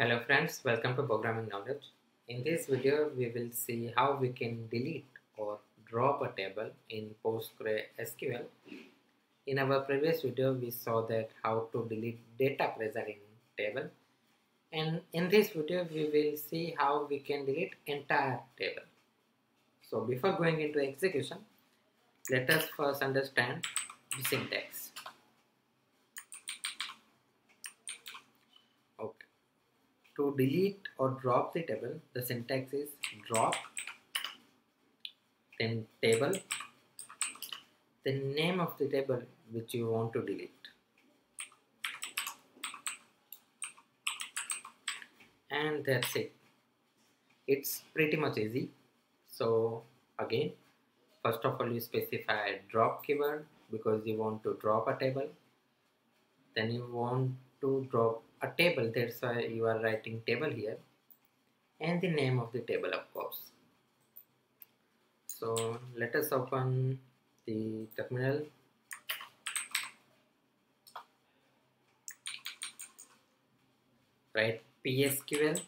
Hello friends, welcome to Programming Knowledge. In this video, we will see how we can delete or drop a table in PostgreSQL. In our previous video, we saw that how to delete data present in table. And in this video, we will see how we can delete entire table. So before going into execution, let us first understand the syntax. To delete or drop the table, the syntax is drop, then table, the name of the table which you want to delete, and that's it. It's pretty much easy. So again, first of all, you specify drop keyword because you want to drop a table, then you want to drop a table, that's why you are writing table here, and the name of the table, of course. So let us open the terminal . Write psql .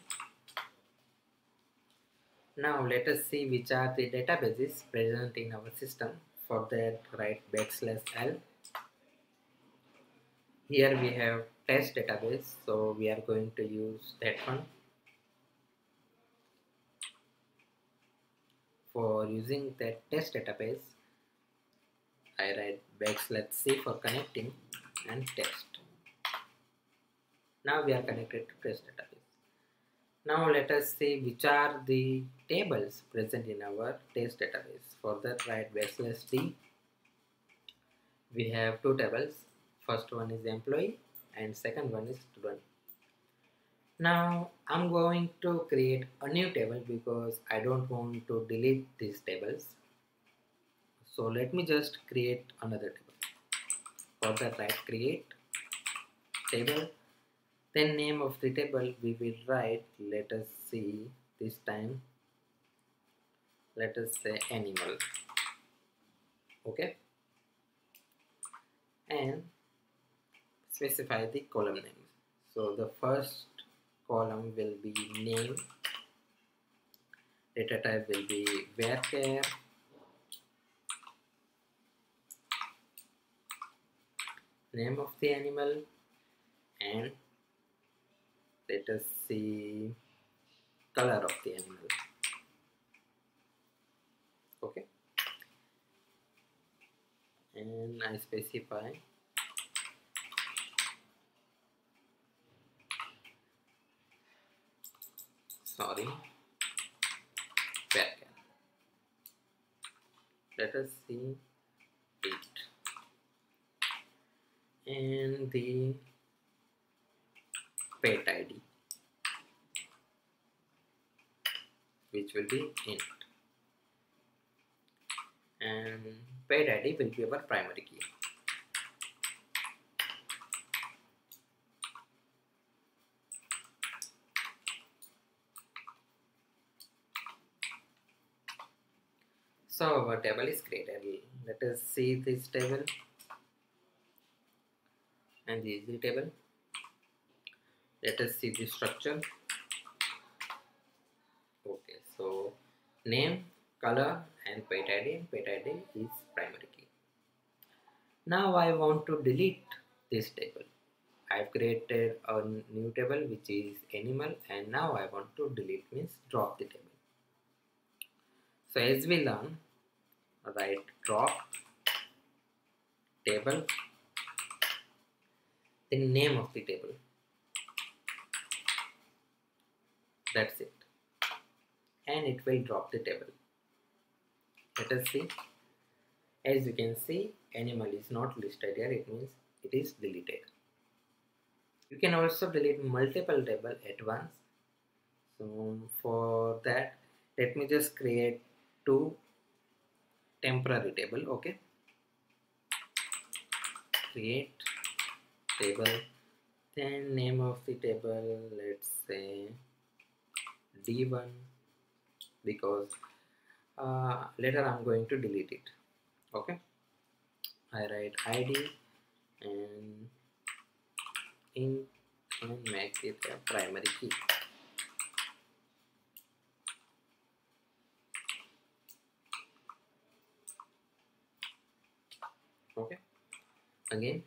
Now let us see which are the databases present in our system. For that, write \l . Here we have test database, so we are going to use that one. For using that test database, I write \c for connecting and test. Now we are connected to test database. Now let us see which are the tables present in our test database. For that, write \d. We have two tables. First one is employee and second one is student. Now I'm going to create a new table because I don't want to delete these tables. So let me just create another table. For that, write create table. Then name of the table we will write, let us see, this time let us say animal. Okay. And specify the column name. So the first column will be name, data type will be varchar, name of the animal, and let us see color of the animal. Okay, and I specify varchar. Let us see it. And the pet ID, which will be int. And pet ID will be our primary key. So our table is created. Let us see this table and this is the table. Let us see the structure. Okay, so name, color, and pet ID. Pet ID is primary key. Now I want to delete this table. I have created a new table which is animal, and now I want to delete, means drop the table. So as we learn, write drop table, the name of the table, that's it, and it will drop the table. Let us see. As you can see, animal is not listed here, it means it is deleted. You can also delete multiple tables at once. So for that, let me just create two temporary table. Okay, create table, then name of the table, let's say d1, because later I'm going to delete it. Okay, I write id and int make it a primary key. Okay, again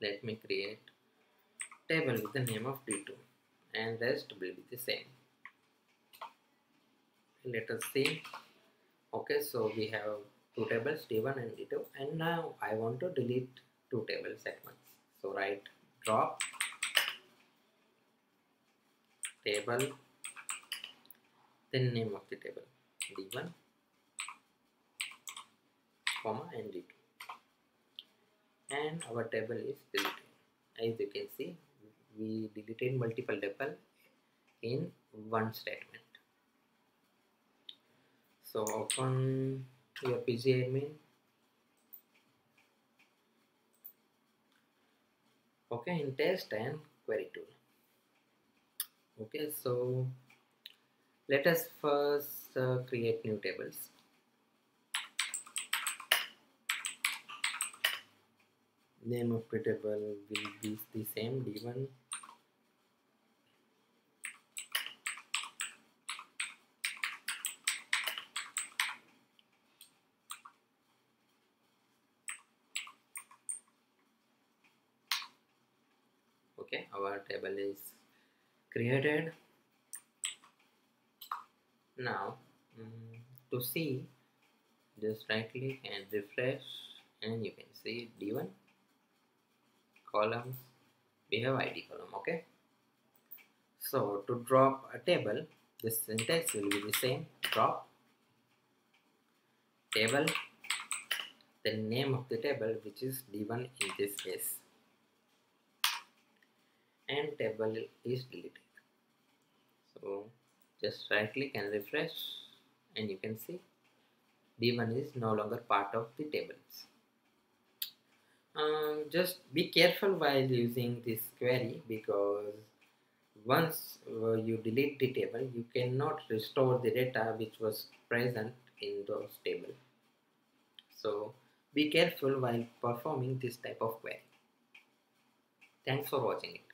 let me create table with the name of D2 and rest will be the same. Let us see. Okay, so we have two tables, D1 and D2, and now I want to delete two tables at once. So write drop table, then name of the table D1, comma and D2, and our table is deleted. As you can see, we deleted multiple tables in one statement. So open your pgAdmin. Okay, in test and query tool. Okay, so let us first create new tables. Name of the table will be the same, D1. Okay, our table is created. Now to see, just right click and refresh, and you can see D1 columns, we have ID column. Okay, so to drop a table, the syntax will be the same, drop table, the name of the table, which is D1 in this case, and table is deleted. So just right click and refresh, and you can see D1 is no longer part of the tables. Just be careful while using this query, because once you delete the table, you cannot restore the data which was present in those tables. So be careful while performing this type of query. Thanks for watching it.